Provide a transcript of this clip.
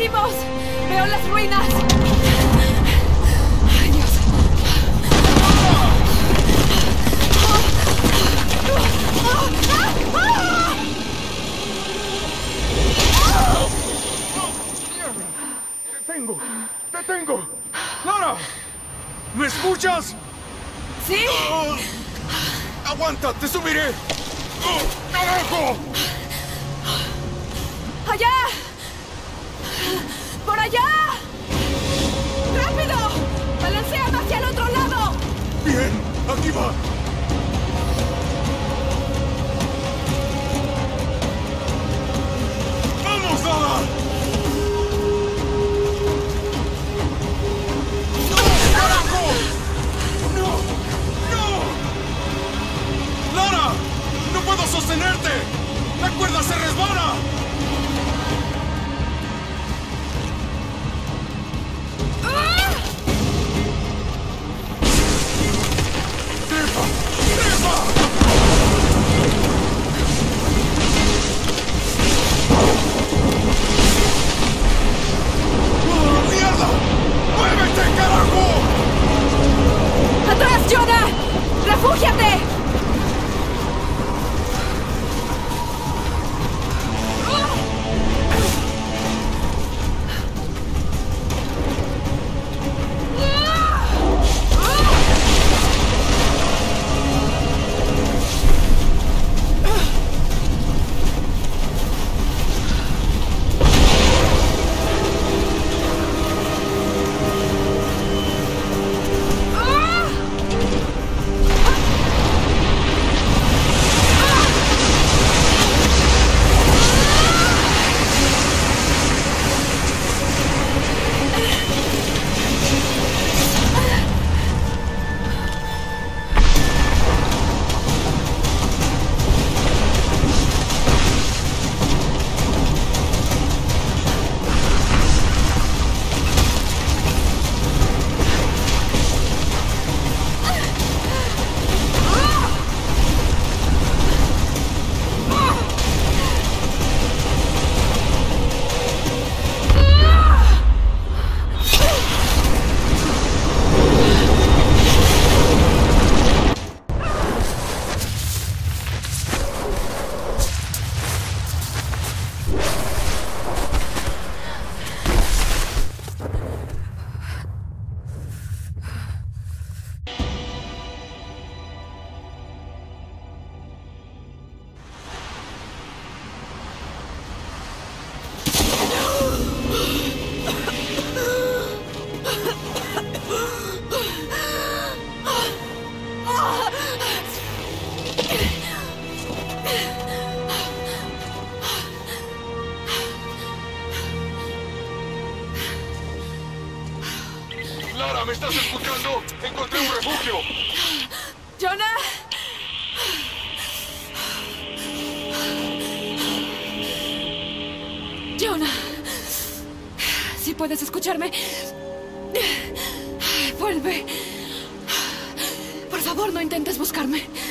hicimos? Veo las ruinas. Ay, Dios. ¡Te tengo! ¡Lara! ¿Me escuchas? ¿Sí? ¡Aguanta! ¡Te subiré! ¡Carajo! ¡Allá! ¡Por allá! ¡Rápido! ¡Balanceame hacia el otro lado! ¡Bien! ¡Aquí va! ¡Vamos, Lara! ¡No, carajo! ¡No! ¡No! ¡Lara! ¡No puedo sostenerte! ¡La cuerda se resbala! ¿Me estás escuchando? ¡Encontré un refugio! ¡Jonah! ¡Jonah! Si puedes escucharme... ¡vuelve! Por favor, no intentes buscarme.